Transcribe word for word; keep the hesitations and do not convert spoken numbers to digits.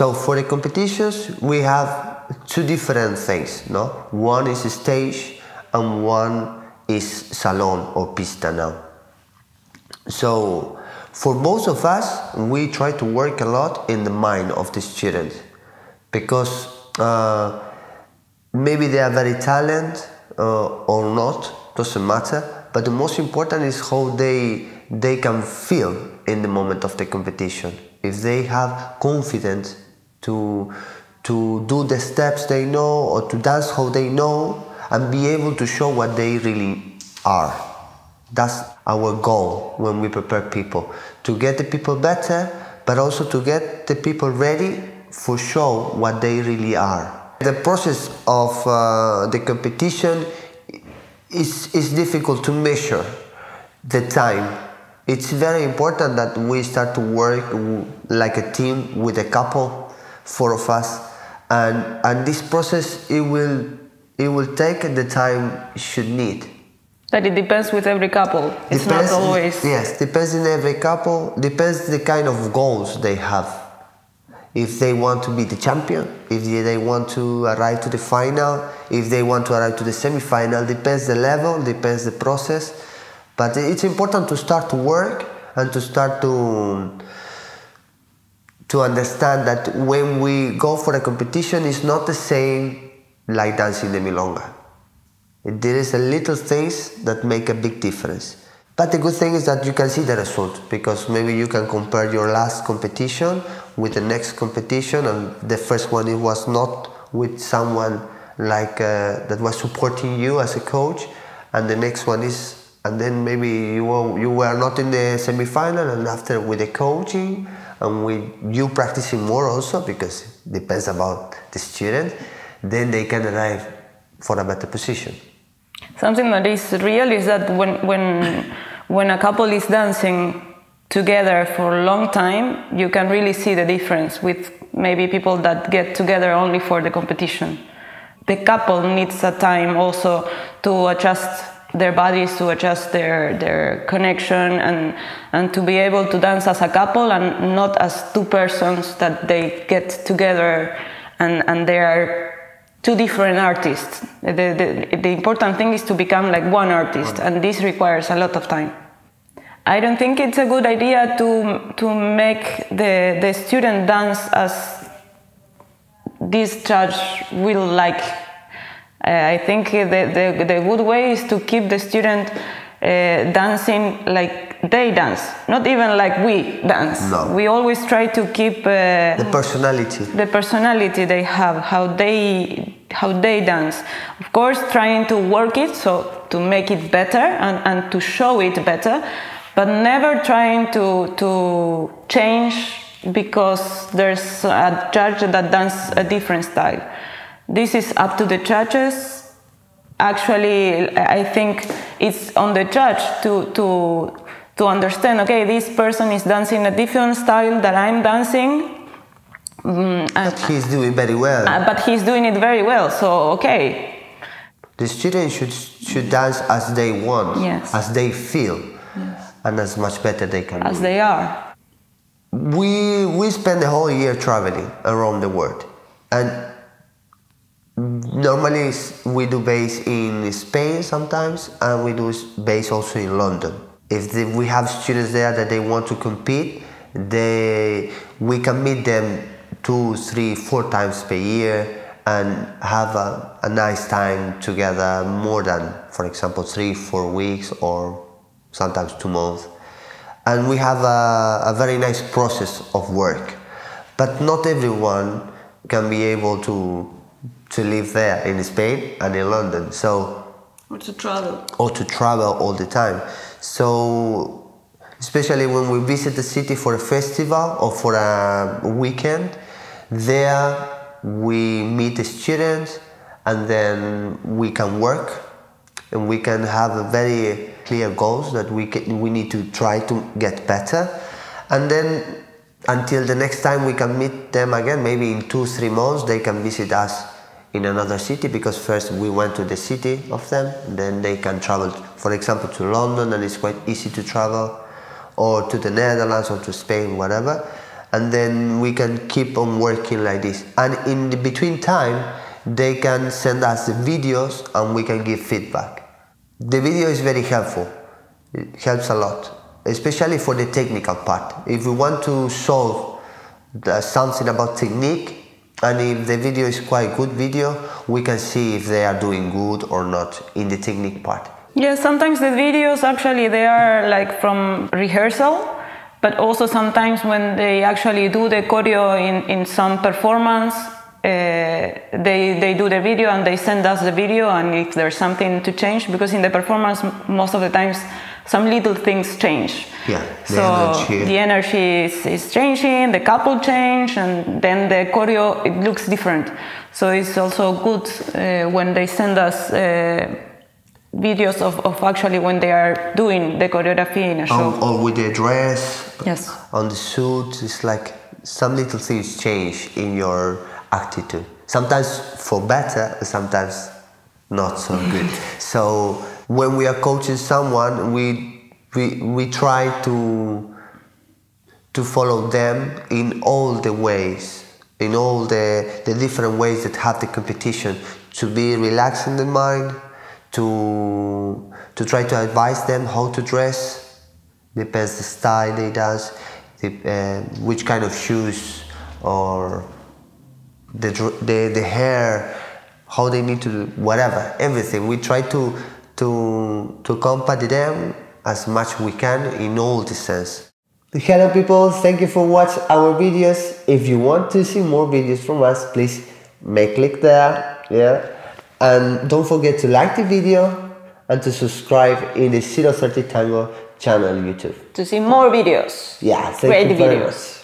So for the competitions we have two different things, no? One is stage and one is salon or pista now. So for most of us, we try to work a lot in the mind of the students, because uh, maybe they are very talented uh, or not, doesn't matter, but the most important is how they, they can feel in the moment of the competition. If they have confidence to, to do the steps they know, or to dance how they know, and be able to show what they really are. That's our goal when we prepare people, to get the people better, but also to get the people ready for show what they really are. The process of uh, the competition is, is difficult to measure the time. It's very important that we start to work like a team with a couple, four of us, and, and this process, it will, it will take the time it should need. That it depends with every couple, it's depends, not always... Yes, depends on every couple, depends the kind of goals they have. If they want to be the champion, if they want to arrive to the final, if they want to arrive to the semi-final, depends the level, depends the process. But it's important to start to work and to start to, to understand that when we go for a competition, it's not the same like dancing the milonga. There is a little things that make a big difference. But the good thing is that you can see the result, because maybe you can compare your last competition with the next competition, and the first one it was not with someone like uh, that was supporting you as a coach, and the next one is, and then maybe you were, you were not in the semi-final, and after with the coaching and with you practicing more also, because it depends about the student, then they can arrive for a better position. Something that is real is that when, when, when a couple is dancing together for a long time, you can really see the difference with maybe people that get together only for the competition. The couple needs a time also to adjust their bodies, to adjust their, their connection, and, and to be able to dance as a couple and not as two persons that they get together and, and they are two different artists. The, the, the important thing is to become like one artist, and this requires a lot of time. I don't think it's a good idea to, to make the, the student dance as this judge will like. Uh, I think the, the, the good way is to keep the student uh, dancing like they dance, not even like we dance. No. We always try to keep uh, the personality. The personality they have, how they how they dance. Of course, trying to work it, so to make it better and, and to show it better, but never trying to to change because there's a judge that dances a different style. This is up to the judges. Actually, I think it's on the judge to, to, to understand, okay, this person is dancing a different style that I'm dancing. Um, but he's doing very well. Uh, but he's doing it very well, so okay. The students should, should dance as they want, yes, as they feel, yes, and as much better they can As do. they are. We, we spend the whole year traveling around the world. And normally we do base in Spain sometimes, and we do base also in London. If the, we have students there that they want to compete, they, we can meet them two, three, four times per year and have a, a nice time together, more than, for example, three, four weeks or sometimes two months. And we have a, a very nice process of work. But not everyone can be able to to live there in Spain and in London, so... Or to travel. Or to travel all the time. So, especially when we visit the city for a festival or for a weekend, there we meet the students, and then we can work and we can have a very clear goals that we, can, we need to try to get better. And then until the next time we can meet them again, maybe in two, three months, they can visit us in another city, because first we went to the city of them, then they can travel, for example, to London, and it's quite easy to travel, or to the Netherlands or to Spain, whatever, and then we can keep on working like this. And in the between time, they can send us videos and we can give feedback. The video is very helpful. It helps a lot, especially for the technical part. If we want to solve the, something about technique, and if the video is quite good video, we can see if they are doing good or not in the technique part. Yeah, sometimes the videos actually they are like from rehearsal, but also sometimes when they actually do the choreo in, in some performance, Uh, they, they do the video and they send us the video, and if there's something to change, because in the performance most of the times some little things change. Yeah, the so energy. the energy is, is changing, the couple change, and then the choreo, it looks different. So it's also good uh, when they send us uh, videos of, of actually when they are doing the choreography in a show. Or, or with the dress, yes. on the suit, it's like some little things change in your attitude, sometimes for better, sometimes not so good. So when we are coaching someone, we we we try to to follow them in all the ways, in all the the different ways that have the competition, to be relaxed in the mind, to to try to advise them how to dress, depends the style they dance, the, uh, which kind of shoes, or The, the, the hair, how they need to do, whatever, everything. We try to, to, to accompany them as much we can in all the sense. Hello people, thank you for watching our videos. If you want to see more videos from us, please make click there, yeah? And don't forget to like the video and to subscribe in the zero thirty tango channel on YouTube. To see more videos. Yeah, thank Great you videos. Much.